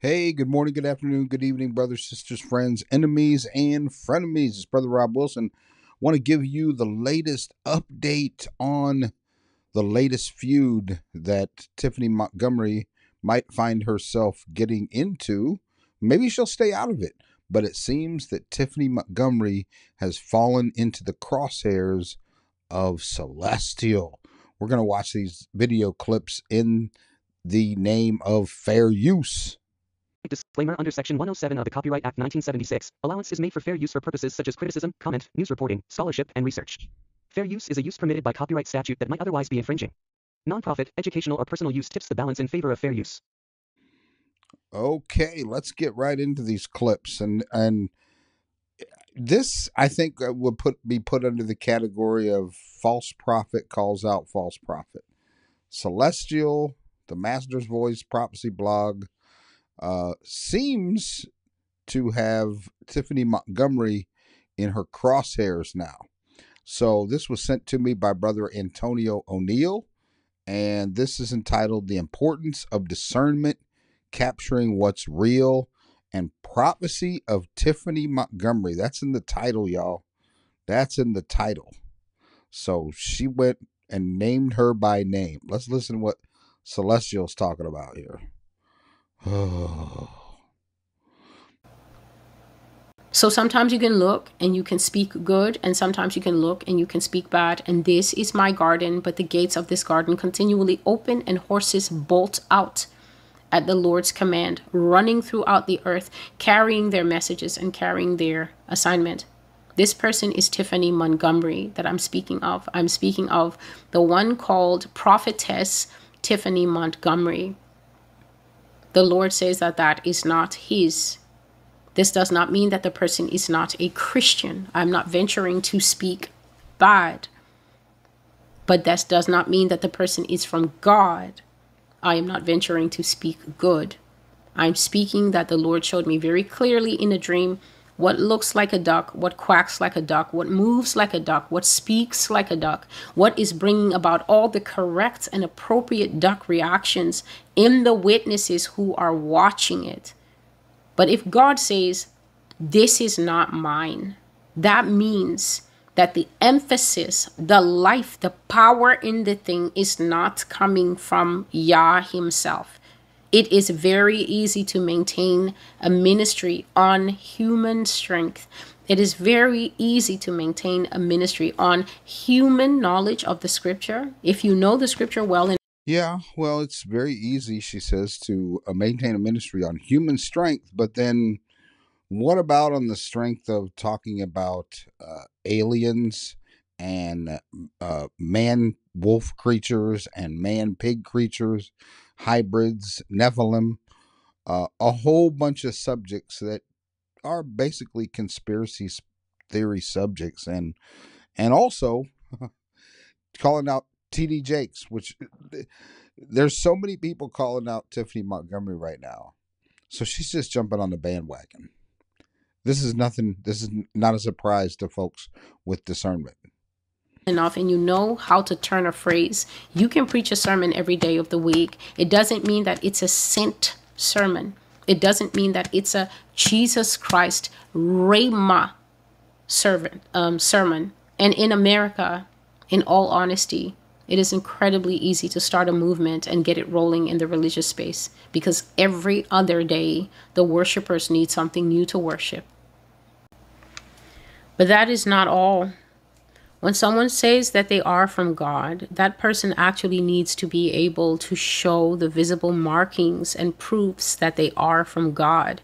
Hey, good morning, good afternoon, good evening, brothers, sisters, friends, enemies, and frenemies. It's Brother Rob Wilson. I want to give you the latest update on the latest feud that Typhani Montgomery might find herself getting into. Maybe she'll stay out of it, but it seems that Typhani Montgomery has fallen into the crosshairs of Celestial. We're going to watch these video clips in the name of fair use. Disclaimer. Under Section 107 of the Copyright Act 1976, allowance is made for fair use for purposes such as criticism, comment, news reporting, scholarship, and research. Fair use is a use permitted by copyright statute that might otherwise be infringing. Nonprofit, educational, or personal use tips the balance in favor of fair use. Okay, let's get right into these clips, and this I think would be put under the category of false prophet calls out false prophet. Celestial, the Master's Voice Prophecy blog, seems to have Typhani Montgomery in her crosshairs now. So this was sent to me by Brother Antonio O'Neill, and this is entitled The Importance of Discernment, Capturing What's Real, and Prophecy of Typhani Montgomery. That's in the title, y'all. That's in the title. So she went and named her by name. Let's listen to what Celestial's talking about here. So sometimes you can look and you can speak good, and sometimes you can look and you can speak bad. And this is my garden, but the gates of this garden continually open, and horses bolt out at the Lord's command, running throughout the earth, carrying their messages and carrying their assignment. This person is Typhani Montgomery that I'm speaking of. I'm speaking of the one called prophetess Typhani Montgomery. The Lord says that that is not his. This does not mean that the person is not a Christian. I'm not venturing to speak bad, but that does not mean that the person is from God. I am not venturing to speak good. I'm speaking that the Lord showed me very clearly in a dream what looks like a duck, what quacks like a duck, what moves like a duck, what speaks like a duck, what is bringing about all the correct and appropriate duck reactions in the witnesses who are watching it. But if God says, this is not mine, that means that the emphasis, the life, the power in the thing is not coming from Yah himself. It is very easy to maintain a ministry on human strength. It is very easy to maintain a ministry on human knowledge of the scripture. If you know the scripture well. Yeah, well, it's very easy, she says, to maintain a ministry on human strength. But then what about on the strength of talking about aliens and man-wolf creatures and man-pig creatures? Hybrids, Nephilim, a whole bunch of subjects that are basically conspiracy theory subjects, and also calling out T.D. Jakes, which there's so many people calling out Typhani Montgomery right now. So she's just jumping on the bandwagon. This is nothing. This is not a surprise to folks with discernment. Enough, and you know how to turn a phrase. You can preach a sermon every day of the week. It doesn't mean that it's a sent sermon. It doesn't mean that it's a Jesus Christ Rhema sermon. And in America, in all honesty, it is incredibly easy to start a movement and get it rolling in the religious space, because every other day the worshipers need something new to worship. But that is not all. When someone says that they are from God, that person actually needs to be able to show the visible markings and proofs that they are from God.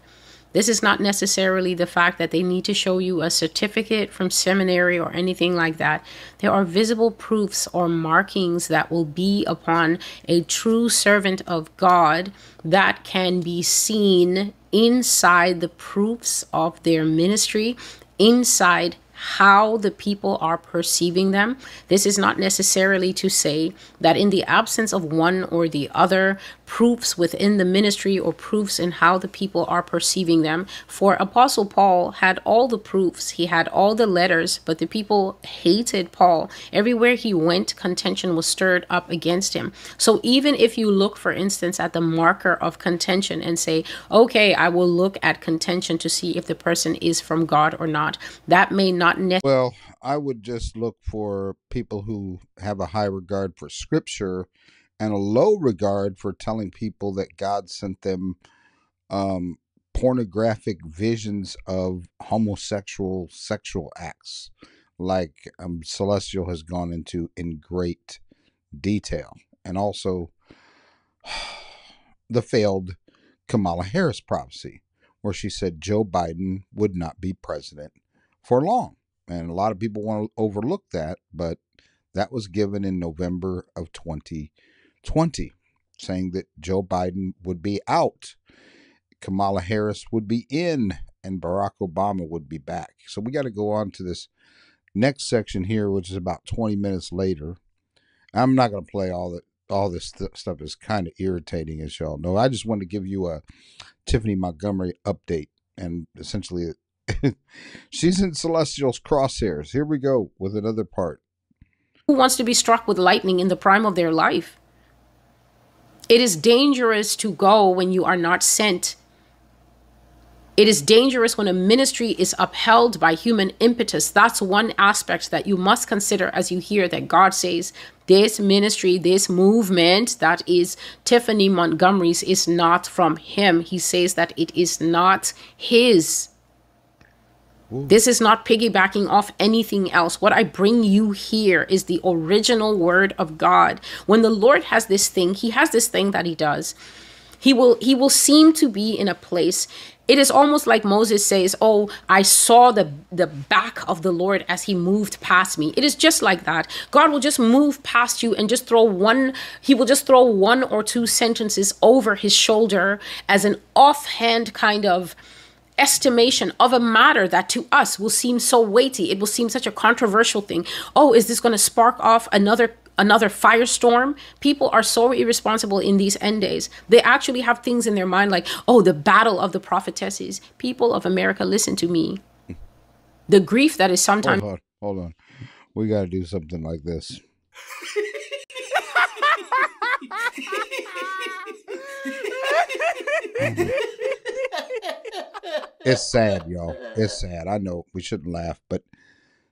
This is not necessarily the fact that they need to show you a certificate from seminary or anything like that. There are visible proofs or markings that will be upon a true servant of God that can be seen inside the proofs of their ministry, inside how the people are perceiving them. This is not necessarily to say that in the absence of one or the other, proofs within the ministry or proofs in how the people are perceiving them. For Apostle Paul had all the proofs, he had all the letters, but the people hated Paul. Everywhere he went, contention was stirred up against him. So even if you look, for instance, at the marker of contention and say, okay, I will look at contention to see if the person is from God or not, that may not necessarily... Well, I would just look for people who have a high regard for Scripture and a low regard for telling people that God sent them pornographic visions of homosexual sexual acts, like Celestial has gone into in great detail, and also the failed Kamala Harris prophecy, where she said Joe Biden would not be president for long. And a lot of people want to overlook that, but that was given in November of 2020, saying that Joe Biden would be out, Kamala Harris would be in, and Barack Obama would be back. So we got to go on to this next section here, which is about 20 minutes later. I'm not going to play all that. All this stuff is kind of irritating, as y'all know. I just wanted to give you a Typhani Montgomery update, and essentially she's in Celestial's crosshairs. Here we go with another part. Who wants to be struck with lightning in the prime of their life? It is dangerous to go when you are not sent. It is dangerous when a ministry is upheld by human impetus. That's one aspect that you must consider as you hear that God says this ministry, this movement that is Typhani Montgomery's is not from him. He says that it is not his. Ooh. This is not piggybacking off anything else. What I bring you here is the original word of God. When the Lord has this thing, he has this thing that he does. He will seem to be in a place. It is almost like Moses says, oh, I saw the back of the Lord as he moved past me. It is just like that. God will just move past you and just throw one. He will just throw one or two sentences over his shoulder as an offhand kind of estimation of a matter that to us will seem so weighty. It will seem such a controversial thing. Oh, is this going to spark off another firestorm? People are so irresponsible in these end days. They actually have things in their mind like, oh, the battle of the prophetesses. People of America, listen to me. The grief that is sometimes... Hold on. We got to do something like this. It's sad, y'all. It's sad. I know we shouldn't laugh, but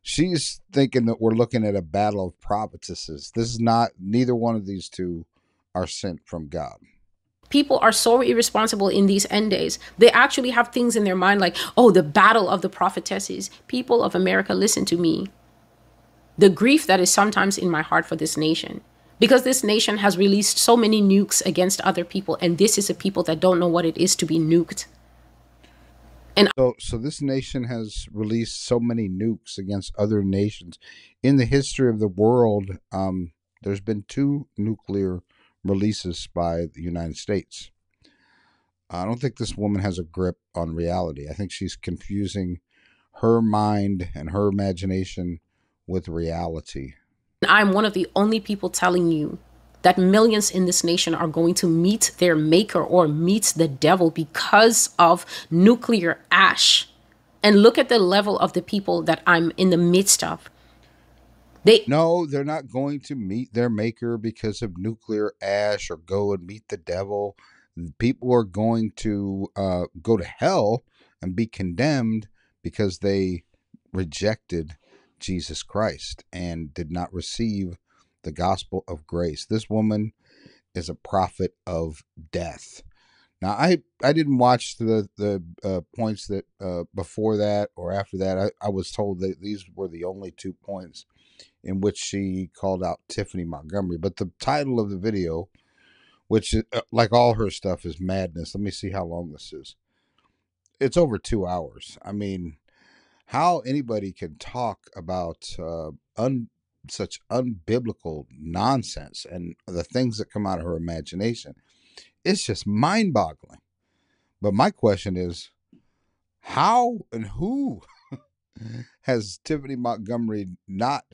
she's thinking that we're looking at a battle of prophetesses. This is not, neither one of these two are sent from God. People are so irresponsible in these end days. They actually have things in their mind like, oh, the battle of the prophetesses. People of America, listen to me. The grief that is sometimes in my heart for this nation, because this nation has released so many nukes against other people, and this is a people that don't know what it is to be nuked. And so this nation has released so many nukes against other nations. In the history of the world, there's been 2 nuclear releases by the United States. I don't think this woman has a grip on reality. I think she's confusing her mind and her imagination with reality. I'm one of the only people telling you that millions in this nation are going to meet their maker or meet the devil because of nuclear ash. And look at the level of the people that I'm in the midst of. No, they're not going to meet their maker because of nuclear ash or go and meet the devil. People are going to go to hell and be condemned because they rejected Jesus Christ and did not receive the gospel of grace. This woman is a prophet of death. Now, I didn't watch the points that before that or after that. I was told that these were the only 2 points in which she called out Typhani Montgomery. But the title of the video, which like all her stuff, is madness. Let me see how long this is. It's over 2 hours. I mean, how anybody can talk about such unbiblical nonsense and the things that come out of her imagination, it's just mind-boggling. But my question is, how and who has Typhani Montgomery not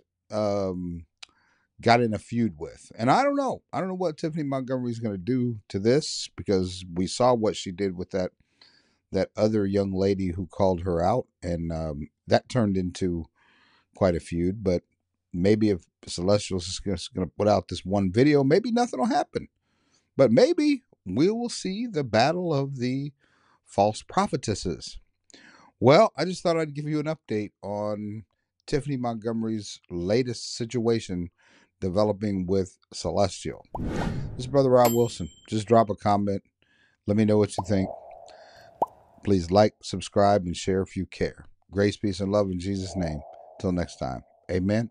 got in a feud with. And I don't know. I don't know what Typhani Montgomery is going to do to this, because we saw what she did with that other young lady who called her out, and that turned into quite a feud. But maybe if Celestial's just going to put out this one video, maybe nothing will happen. But maybe we will see the battle of the false prophetesses. Well, I just thought I'd give you an update on Typhani Montgomery's latest situation developing with Celestial. This is Brother Rob Wilson. Just drop a comment. Let me know what you think. Please like, subscribe, and share if you care. Grace, peace, and love in Jesus' name. Till next time. Amen.